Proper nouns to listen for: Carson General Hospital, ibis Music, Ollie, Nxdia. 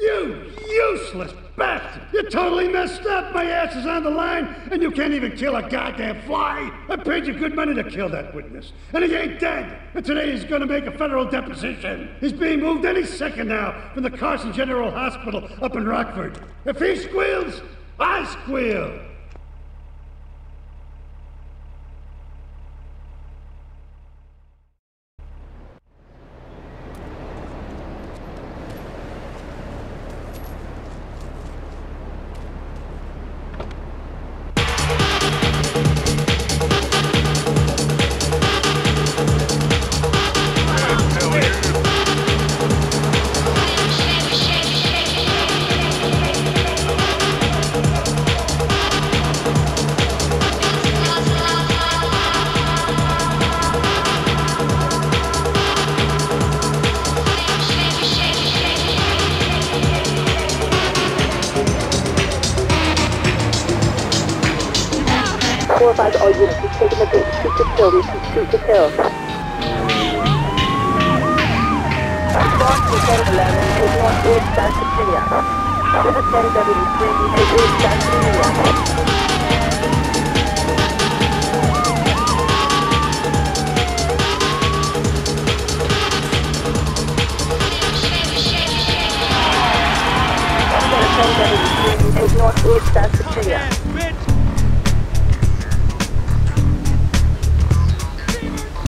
You useless bastard! You totally messed up! My ass is on the line, and you can't even kill a goddamn fly! I paid you good money to kill that witness, and he ain't dead! And today he's gonna make a federal deposition! He's being moved any second now from the Carson General Hospital up in Rockford. If he squeals, I squeal! North East South Virginia.